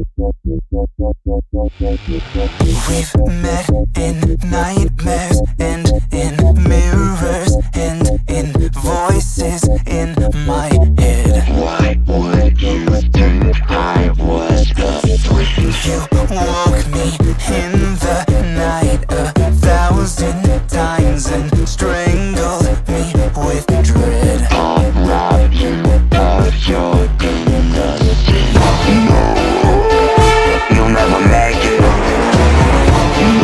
We've met in nightmares and in mirrors and in voices in my head. Why would you think I was afraid? You woke me in the night 1,000 times and strangled me with dread. I'll rob you of your innocence. You'll never make it. Don't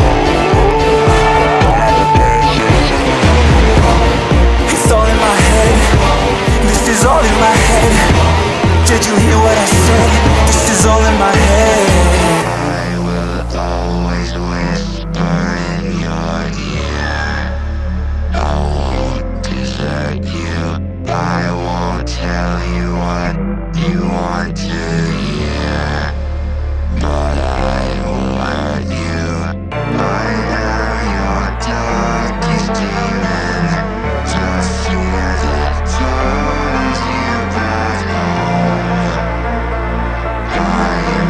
have the patience. It's all in my head. This is all in my head. Did you hear what I said? This is all in my head. I will always whisper in your ear. I won't desert you. I won't tell you what you want to hear. But I will hurt you. I am your darkest demon. Just fear that turns you back home. I am